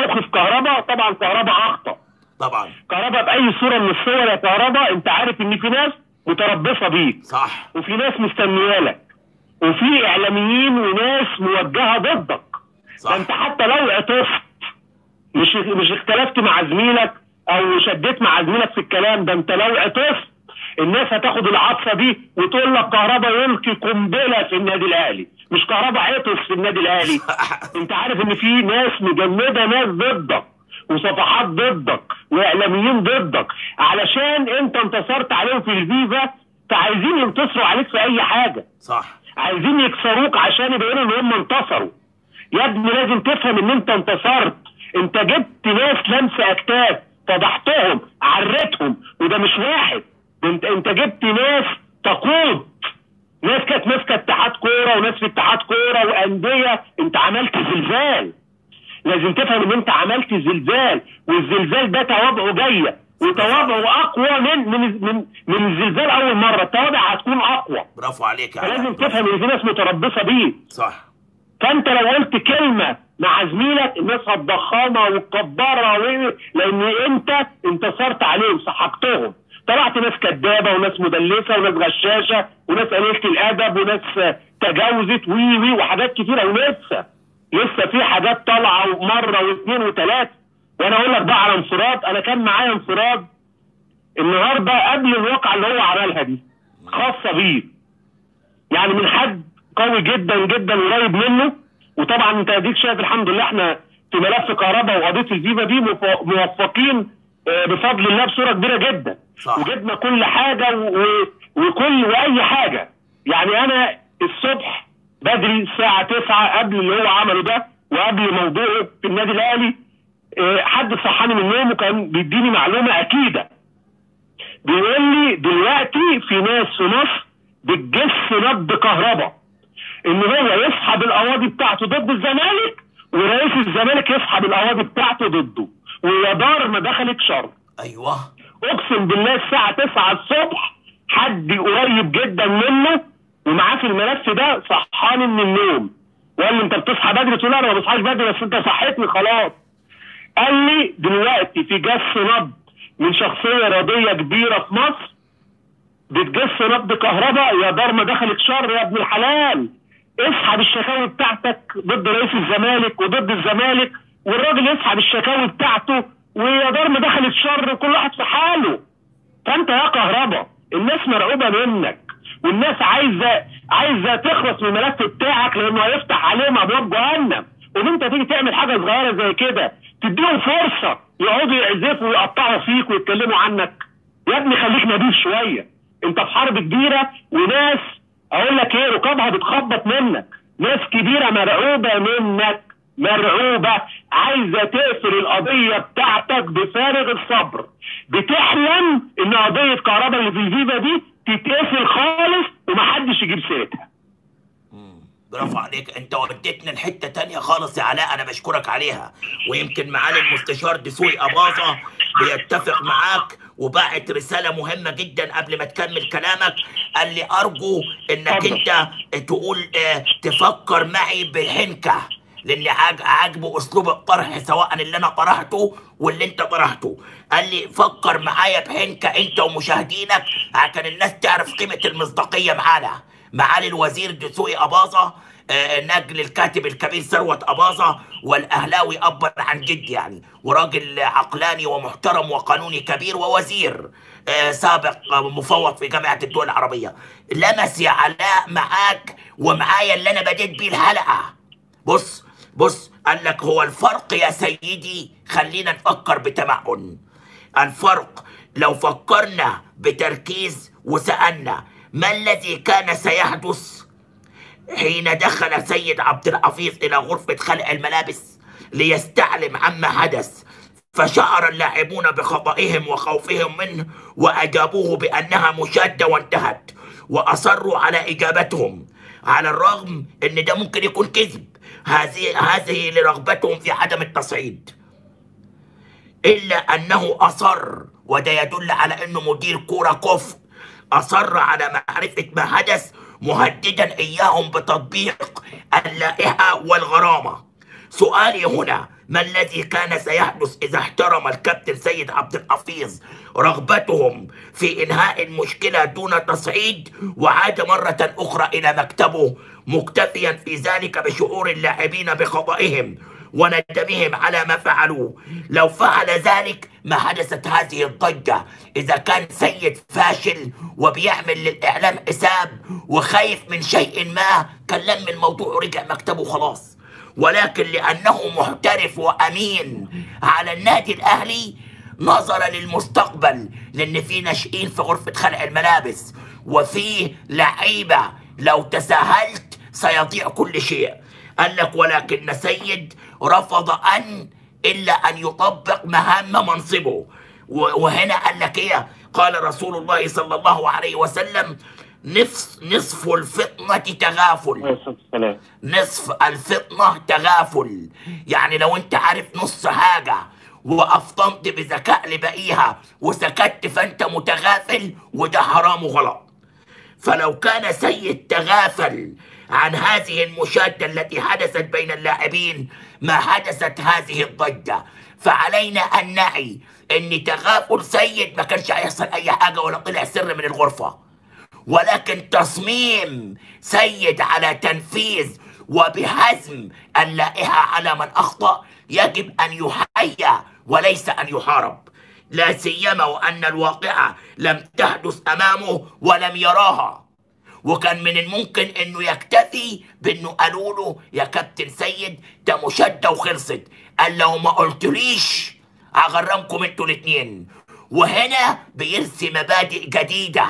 موقف كهربا، طبعا كهربا اخطا. طبعا كهربا باي صوره من الصور يا كهربا انت عارف ان في ناس متربصه بيك، صح، وفي ناس مستنيالك، وفي اعلاميين وناس موجهه ضدك، صح. انت حتى لو عطفت مش اختلفت مع زميلك او شديت مع زميلك في الكلام ده، انت لو عطفت الناس هتاخد العطفه دي وتقول لك كهربا يلقي قنبله في النادي الاهلي، مش كهربا عطف في النادي الاهلي. انت عارف ان في ناس مجنده، ناس ضدك وصفحات ضدك واعلاميين ضدك، علشان انت انتصرت عليهم في الفيفا، فعايزين ينتصروا عليك في اي حاجه، صح، عايزين يكسروك عشان يبينوا ان هم انتصروا. يا ابني لازم تفهم ان انت انتصرت، انت جبت ناس لمسه اكتاف، فضحتهم، عرتهم، وده مش واحد، انت جبت ناس تقود، ناس كانت ماسكه اتحاد كوره وناس في اتحاد كوره وانديه، انت عملت زلزال. لازم تفهم ان انت عملت زلزال، والزلزال ده توابعه جايه، وتوابعه اقوى من الزلزال اول مره، التوابع هتكون اقوى. برافو عليك يا عم. لازم تفهم ان في ناس متربصه بيك، صح، فانت لو قلت كلمه مع زميلك الناس هتضخمها وتكبرها، لان انت انتصرت عليهم، سحقتهم، طلعت ناس كدابه وناس مدلسه وناس غشاشه وناس قليله الادب وناس تجاوزت وي وحاجات كتيره، ولسه في حاجات طالعه مره واثنين وثلاثه. وانا اقول لك بقى على انفراد، انا كان معايا انفراد النهارده قبل الواقعه اللي هو عملها دي، خاصه بيه، يعني من حد قوي جدا جدا قريب منه. وطبعا انت اديك شايف الحمد لله احنا في ملف كهربا وقضيه الفيفا دي موفقين بفضل الله بصوره كبيره جدا، صح. وجبنا كل حاجه وكل واي حاجه، يعني انا الصبح بدري الساعه 9 قبل اللي هو عمله ده وقبل موضوعه في النادي الاهلي، حد صحاني من النوم وكان بيديني معلومه اكيده، بيقول لي دلوقتي في ناس في مصر بتجس نبض كهربا، ان هو يسحب القواضي بتاعته ضد الزمالك ورئيس الزمالك يسحب القواضي بتاعته ضده، ويا دار ما دخلت شر. ايوه اقسم بالله الساعه 9 الصبح حد قريب جدا منه ومعاه في الملف ده صحاني من النوم وقال لي انت بتصحى بدري؟ قلت له انا ما بصحاش بدري بس انت صحيتني خلاص. قال لي دلوقتي في جس نبض من شخصيه رياضيه كبيره في مصر بتجس نبض كهربا، يا دار ما دخلت شر يا ابن الحلال، اسحب الشكاوي بتاعتك ضد رئيس الزمالك وضد الزمالك، والراجل يسحب الشكاوي بتاعته ويا دار ما دخلت شر، كل واحد في حاله. فانت يا كهربا الناس مرعوبه منك، والناس عايزه تخلص من الملف بتاعك، لانه هيفتح عليهم ابواب جهنم. وان انت تيجي تعمل حاجه صغيره زي كده تديهم فرصه يقعدوا يعزفوا ويقطعوا فيك ويتكلموا عنك. يا ابني خليك نضيف شويه، انت في حرب كبيره وناس اقول لك ايه رقابها بتخبط منك، ناس كبيره مرعوبه منك، مرعوبه عايزه تقفل القضيه بتاعتك بفارغ الصبر، بتحلم ان قضيه كهربا اللي في الفيفا دي تتقفل خالص ومحدش يجيب سيرتها. برافو عليك، انت وديتنا لحته ثانيه خالص يا علاء، انا بشكرك عليها. ويمكن معالي المستشار دسوقي أباظه بيتفق معاك، وبعت رساله مهمه جدا قبل ما تكمل كلامك، قال لي ارجو انك انت تقول تفكر معي بحنكه، للي عاجبه اسلوب الطرح سواء اللي انا طرحته واللي انت طرحته. قال لي فكر معايا بحنكه انت ومشاهدينك عشان الناس تعرف قيمه المصداقيه معانا. معالي الوزير دسوقي أباظه، نجل الكاتب الكبير ثروت أباظه، والاهلاوي ابا عن جد يعني، وراجل عقلاني ومحترم وقانوني كبير، ووزير سابق مفوض في جامعه الدول العربيه. لمس يا علاء معاك ومعايا اللي انا بديت بيه الحلقه. بص قال لك هو الفرق يا سيدي، خلينا نفكر بتمعن. الفرق لو فكرنا بتركيز وسألنا ما الذي كان سيحدث حين دخل سيد عبد الحفيظ إلى غرفة خلع الملابس ليستعلم عما حدث، فشعر اللاعبون بخطئهم وخوفهم منه وأجابوه بأنها مشادة وانتهت، وأصروا على إجابتهم على الرغم أن ده ممكن يكون كذب، هذه لرغبتهم في عدم التصعيد. إلا أنه أصر، وده يدل على أنه مدير كورة كفء، أصر على معرفة ما حدث مهددا إياهم بتطبيق اللائحة والغرامة. سؤالي هنا ما الذي كان سيحدث إذا احترم الكابتن سيد عبد الحفيظ رغبتهم في إنهاء المشكلة دون تصعيد، وعاد مرة أخرى إلى مكتبه مكتفيا في ذلك بشعور اللاعبين بخطئهم وندمهم على ما فعلوا. لو فعل ذلك ما حدثت هذه الضجة. إذا كان سيد فاشل وبيعمل للإعلام حساب وخايف من شيء ما كان لم الموضوع ورجع مكتبه خلاص، ولكن لأنه محترف وأمين على النادي الأهلي نظرا للمستقبل، لأن في ناشئين في غرفة خلع الملابس وفي لعيبة لو تساهلت سيضيع كل شيء. قال لك ولكن سيد رفض إلا أن يطبق مهام منصبه. وهنا قال لك إيه؟ قال رسول الله صلى الله عليه وسلم نصف الفطنة تغافل. نصف الفطنة تغافل، يعني لو أنت عارف نص حاجة وأفطنت بذكاء لبقيها وسكت فأنت متغافل، وده حرام وغلط. فلو كان سيد تغافل عن هذه المشادة التي حدثت بين اللاعبين ما حدثت هذه الضجة. فعلينا أن نعي أن تغافل سيد ما كانش هيحصل أي حاجة ولا طلع سر من الغرفة، ولكن تصميم سيد على تنفيذ وبهزم اللائحة على من أخطأ يجب أن يحيى وليس أن يحارب، لا سيما وأن الواقعة لم تحدث أمامه ولم يراها. وكان من الممكن انه يكتفي بانه قالوا له يا كابتن سيد ده مشاده وخلصت، قال لو ما قلتليش هغرمكم انتوا الاثنين. وهنا بيرسي مبادئ جديده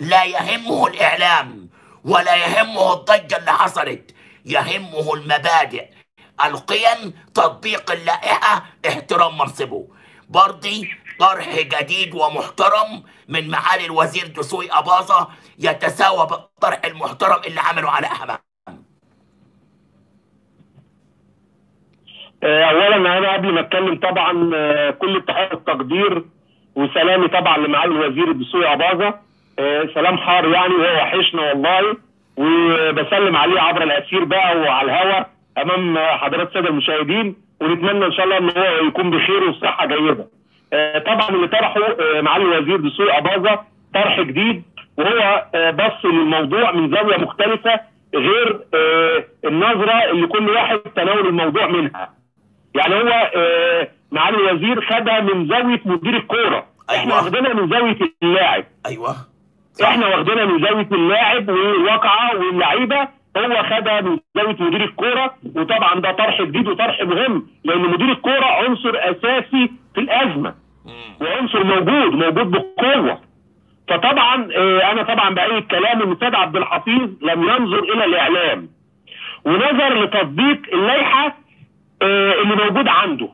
لا يهمه الاعلام ولا يهمه الضجه اللي حصلت، يهمه المبادئ القيم تطبيق اللائحه احترام منصبه. برضي طرح جديد ومحترم من معالي الوزير دسوقي أباظه يتساوى بالطرح المحترم اللي عمله على أحمد. أولا أنا قبل ما أتكلم طبعا كل التحية والتقدير وسلامي طبعا لمعالي الوزير دسوقي أباظه، سلام حار يعني، وهو وحشنا والله، وبسلم عليه عبر الأثير بقى وعلى الهوا أمام حضرات السادة المشاهدين، ونتمنى إن شاء الله إن هو يكون بخير وصحة جيدة. طبعا اللي طرحه معالي الوزير دسوقي أباظه طرح جديد، وهو بص للموضوع من زاويه مختلفه غير النظره اللي كل واحد تناول الموضوع منها. يعني هو معالي الوزير خدها من زاويه مدير الكوره، أيوة. احنا واخدينها من زاويه اللاعب، ايوه صح. احنا واخدينها من زاويه اللاعب والواقعه واللعيبه، هو خدها من زاويه مدير الكوره. وطبعا ده طرح جديد وطرح مهم، لان مدير الكوره عنصر اساسي في الازمه وعنصر موجود بقوه. فطبعا انا طبعا بأيد كلام ان سيد عبد الحفيظ لم ينظر الى الاعلام ونظر لتطبيق اللائحه اللي موجود عنده،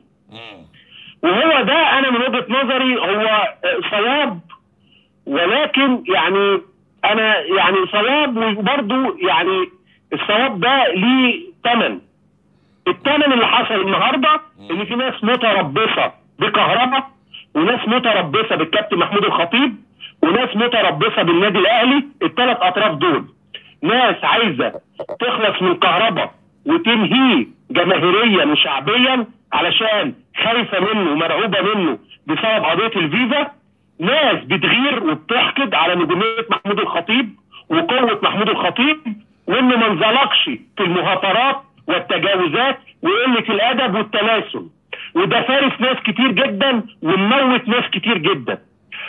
وهو ده انا من وجهه نظري هو صواب، ولكن يعني انا يعني صواب وبرضه يعني الصواب ده ليه ثمن. الثمن اللي حصل النهارده ان في ناس متربصه بكهربا، وناس متربصه بالكابتن محمود الخطيب، وناس متربصه بالنادي الاهلي. الثلاث اطراف دول ناس عايزه تخلص من كهربا وتنهيه جماهيريا وشعبيا علشان خايفه منه ومرعوبه منه بسبب قضيه الفيزا، ناس بتغير وبتحقد على نجوميه محمود الخطيب وقوه محمود الخطيب، وانه ما انزلقش في المهاترات والتجاوزات وقله الادب والتناسل، وده فارس ناس كتير جدا وموت ناس كتير جدا.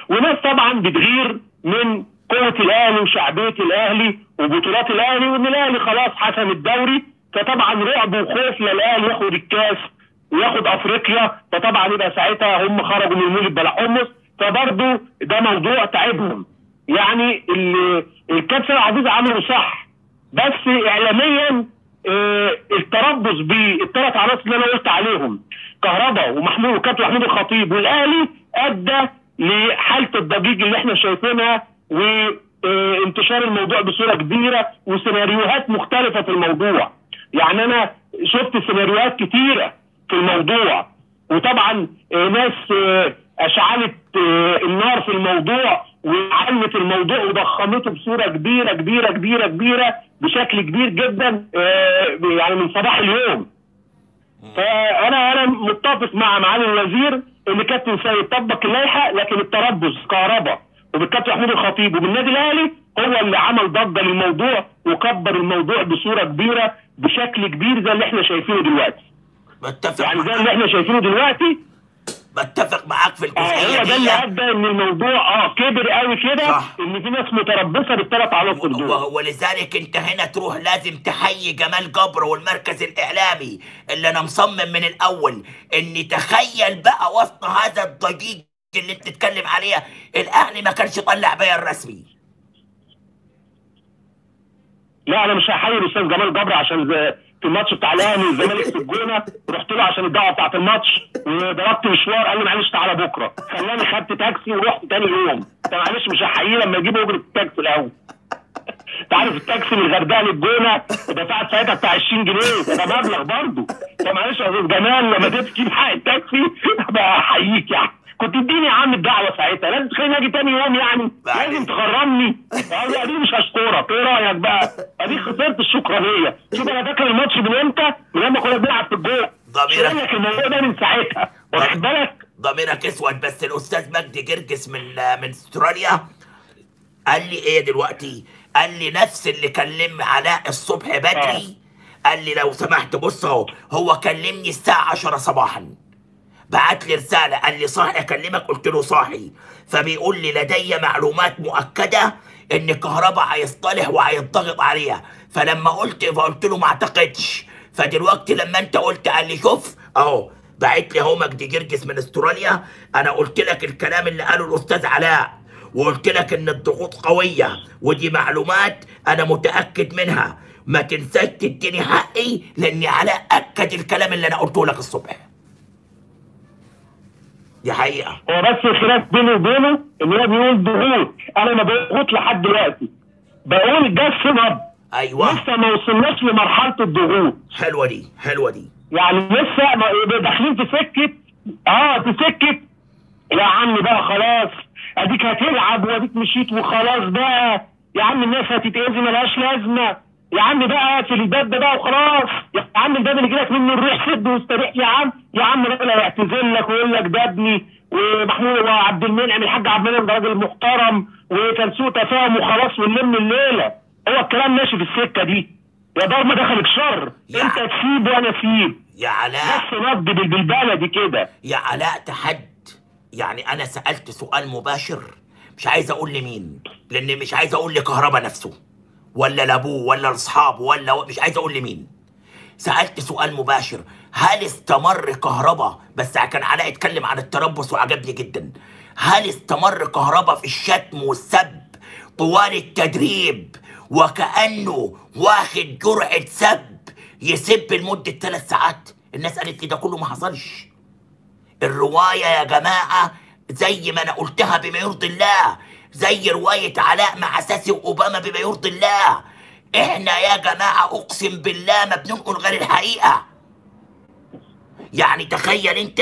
وناس طبعا بتغير من قوه الاهلي وشعبيه الاهلي وبطولات الاهلي، وان الاهلي خلاص حسم الدوري، فطبعا رعب وخوف لا الاهلي ياخد الكاس وياخد افريقيا، فطبعا يبقى ساعتها هم خرجوا من المولد بلا حمص. فبرضه ده موضوع تعبهم. يعني الكابتن العزيز عمله صح، بس اعلاميا التربص بالثلاث عناصر اللي انا قلت عليهم كهربا ومحمود وكابتن محمود الخطيب والاهلي ادى لحاله الضجيج اللي احنا شايفينها وانتشار الموضوع بصوره كبيره وسيناريوهات مختلفه في الموضوع. يعني انا شفت سيناريوهات كتيره في الموضوع، وطبعا ناس اشعلت النار في الموضوع وعلت الموضوع وضخمته بصوره كبيره كبيره كبيره كبيره بشكل كبير جدا يعني من صباح اليوم. فانا متفق مع معالي الوزير ان كابتن سيد يطبق اللائحه، لكن التربص كهربا وبالكابتن محمود الخطيب وبالنادي الاهلي هو اللي عمل ضجه للموضوع وكبر الموضوع بصوره كبيره بشكل كبير زي اللي احنا شايفينه دلوقتي. بتفق يعني زي اللي احنا شايفينه دلوقتي. بتفق معاك في الجزئيه هو ده اللي ادى ان الموضوع كبر قوي كده، ان في ناس متربصه بالثلاث علاقات دول. ولذلك انت هنا تروح لازم تحيي جمال جبر والمركز الاعلامي اللي انا مصمم من الاول ان تخيل بقى وسط هذا الضجيج اللي انت بتتكلم عليها الاهلي ما كانش طلع بيان رسمي. لا انا مش هحيي الاستاذ جمال جبر عشان في الماتش بتاع الاهلي والزمالك في الجونه رحت له عشان الدعوه بتاعت الماتش وضربت مشوار قال لي معلش تعالى بكره، خلاني خدت تاكسي ورحت تاني يوم. معلش مش هحييه لما يجيب اجره التاكسي الاول. انت عارف التاكسي من الغردقه للجونه دفعت ساعتها بتاع 20 جنيه ده مبلغ برضه. فمعلش يا استاذ جمال لما تجيب حق التاكسي بقى احييك يعني، كنت اديني يا عم الدعوه ساعتها، لازم تخليني اجي تاني يوم يعني، لازم تغرمني. اديك مش هشكرك، ايه رايك بقى؟ اديك خسرت الشكرانيه. شوف انا فاكر الماتش من امتى؟ من لما كنا بنلعب في الجول. ضميرك الموضوع ده من ساعتها، واخد بالك؟ ضميرك اسود. بس الاستاذ مجدي جرجس من استراليا قال لي ايه دلوقتي؟ قال لي نفس اللي كلمني علاء الصبح بدري، قال لي لو سمحت بص اهو، هو كلمني الساعه 10 صباحا. بعت لي رسالة قال لي صاحي اكلمك، قلت له صاحي، فبيقول لي لدي معلومات مؤكدة ان كهربا هيصطلح وهيضغط عليها، فلما فقلت له ما اعتقدش، فدلوقتي لما انت قلت قال لي شوف اهو بعت لي اهو مجدي جرجس من استراليا، انا قلت لك الكلام اللي قاله الاستاذ علاء وقلت لك ان الضغوط قوية ودي معلومات انا متأكد منها، ما تنساش تديني حقي لان علاء اكد الكلام اللي انا قلته لك الصبح. دي حقيقة. هو بس الخلاف بيني وبينه ان هو بيقول ضغوط، انا ما بضغط لحد دلوقتي. بقول ده السبب. ايوه. لسه ما وصلناش لمرحلة الضغوط. حلوة دي، حلوة دي. يعني لسه داخلين في سكة في سكة يا عم بقى خلاص اديك هتلعب واديك مشيت وخلاص بقى يا عم الناس هتتأذي ملهاش لازمة. يا عم بقى في الباب ده بقى وخلاص، يا عم الباب اللي جالك منه الريح سد واستريح يا عم، يا عم راجل هيعتذر لك ويقول لك ده ابني ومحمود وعبد المنعم الحاج عبد المنعم ده راجل محترم وكان سوء تفاهم وخلاص ونلم الليله، هو الكلام ماشي في السكه دي، يا دار ما دخلك شر، انت تسيب وانا اسيب. يا علاء بس رد بالبلدي كده. يا علاء تحد، يعني انا سالت سؤال مباشر مش عايز اقول لمين، لان مش عايز اقول لكهربا نفسه ولا لابوه ولا لاصحابه ولا مش عايز اقول لمين. سالت سؤال مباشر، هل استمر كهربا، بس كان علاء اتكلم عن التربص وعجبني جدا، هل استمر كهربا في الشتم والسب طوال التدريب وكانه واخد جرعه سب يسب لمده 3 ساعات؟ الناس قالت لي ده كله ما حصلش. الروايه يا جماعه زي ما انا قلتها بما يرضي الله، زي رواية علاء مع ساسي وأوباما بما يرضي الله. إحنا يا جماعة أقسم بالله ما بننقل غير الحقيقة. يعني تخيل أنت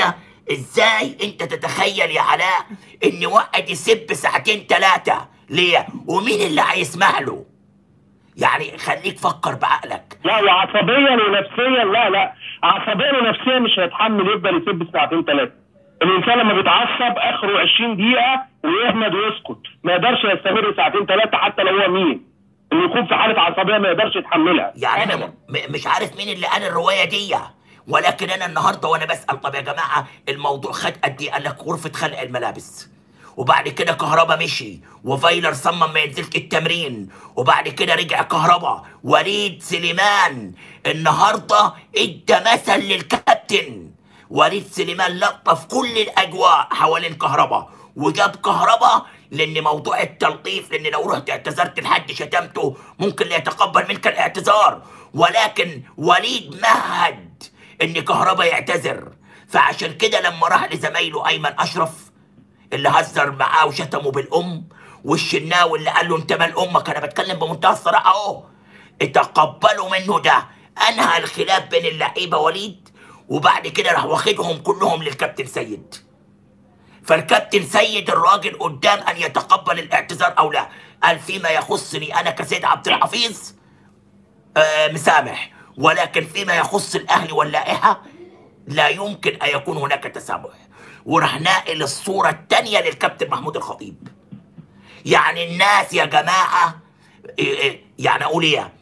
إزاي أنت تتخيل يا علاء إن واحد يسب 2 3 ساعات ليه؟ ومين اللي هيسمع له؟ يعني خليك فكر بعقلك. لا وعصبيا ونفسيا، لا عصبيا ونفسيا مش هيتحمل يفضل يسب 2 3 ساعات. الإنسان لما بيتعصب آخره 20 دقيقة ويهمد ويسكت، ما يقدرش يستمر 2 3 ساعات حتى لو هو مين. اللي يكون في حالة عصبية ما يقدرش يتحملها. يعني أنا مش عارف مين اللي قال الرواية دي، ولكن أنا النهاردة وأنا بسأل طب يا جماعة الموضوع خد قد إيه؟ قال لك غرفة خلق الملابس. وبعد كده كهربا مشي وفايلر صمم ما ينزلش التمرين، وبعد كده رجع كهربا. وليد سليمان النهاردة إدى مثل للكابتن. وليد سليمان لطف كل الاجواء حوالين كهربا وجاب كهربا، لان موضوع التلطيف، لان لو رحت اعتذرت لحد شتمته ممكن لا يتقبل منك الاعتذار، ولكن وليد مهد ان كهربا يعتذر. فعشان كده لما راح لزمايله ايمن اشرف اللي هزر معاه وشتمه بالام والشناوي اللي قال له انت مال امك، انا بتكلم بمنتهى الصراحه اهو، اتقبلوا منه ده، انهى الخلاف بين اللعيبه وليد، وبعد كده راح واخدهم كلهم للكابتن سيد. فالكابتن سيد الراجل قدام ان يتقبل الاعتذار او لا، قال فيما يخصني انا كسيد عبد الحفيظ مسامح، ولكن فيما يخص الاهلي واللائحه لا يمكن أن يكون هناك تسامح. وراح ناقل الصورة الثانية للكابتن محمود الخطيب. يعني الناس يا جماعة يعني أقول إيه،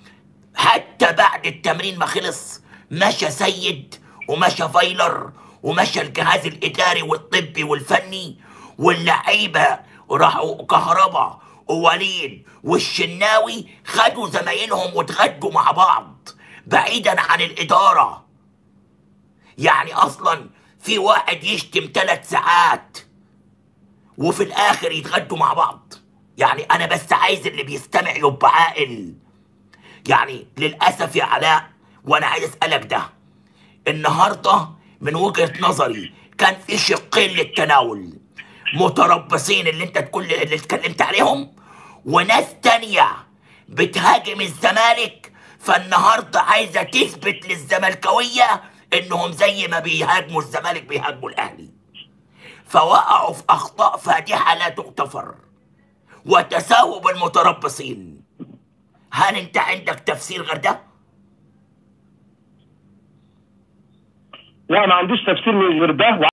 حتى بعد التمرين ما خلص مشى سيد ومشى فايلر ومشى الجهاز الإداري والطبي والفني واللعيبة، راحوا كهربا ووليد والشناوي خدوا زمايلهم واتغدوا مع بعض بعيدا عن الإدارة. يعني أصلا في واحد يشتم 3 ساعات وفي الآخر يتغدوا مع بعض. يعني أنا بس عايز اللي بيستمع يبقى عاقل. يعني للأسف يا علاء، وأنا عايز أسألك ده النهارده من وجهة نظري كان في شقين للتناول، متربصين اللي انت كل اللي اتكلمت عليهم، وناس تانية بتهاجم الزمالك. فالنهارده عايزة تثبت للزملكاوية انهم زي ما بيهاجموا الزمالك بيهاجموا الأهلي، فوقعوا في أخطاء فادحة لا تغتفر وتساووا بالمتربصين. هل انت عندك تفسير غير ده؟ لا، ما عنديش تفسير غير ده.